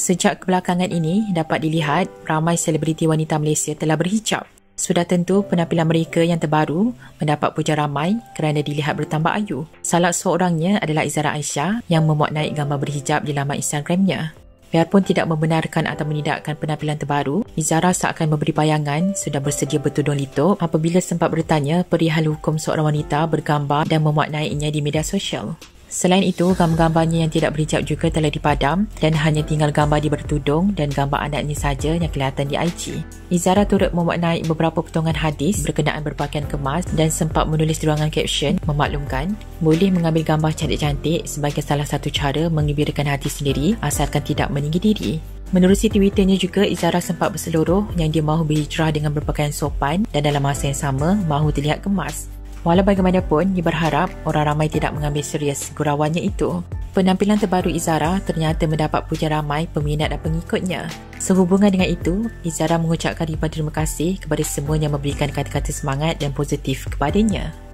Sejak kebelakangan ini, dapat dilihat ramai selebriti wanita Malaysia telah berhijab. Sudah tentu penampilan mereka yang terbaru mendapat puja ramai kerana dilihat bertambah ayu. Salah seorangnya adalah Izara Aishah yang memuat naik gambar berhijab di laman Instagramnya. Biarpun tidak membenarkan atau menidakkan penampilan terbaru, Izara seakan memberi bayangan sudah bersedia bertudung litup apabila sempat bertanya perihal hukum seorang wanita bergambar dan memuat naiknya di media sosial. Selain itu, gambar-gambarnya yang tidak berhijab juga telah dipadam dan hanya tinggal gambar dia bertudung dan gambar anaknya saja yang kelihatan di IG. Izara turut memuat naik beberapa potongan hadis berkenaan berpakaian kemas dan sempat menulis di ruangan caption memaklumkan, boleh mengambil gambar cantik-cantik sebagai salah satu cara mengembirakan hati sendiri asalkan tidak meninggi diri. Menerusi Twitternya juga, Izara sempat berseluruh yang dia mahu berhijrah dengan berpakaian sopan dan dalam masa yang sama mahu terlihat kemas. Walau bagaimanapun, dia berharap orang ramai tidak mengambil serius gurauannya itu. Penampilan terbaru Izara ternyata mendapat puja ramai peminat dan pengikutnya. Sehubungan dengan itu, Izara mengucapkan ribuan terima kasih kepada semua yang memberikan kata-kata semangat dan positif kepadanya.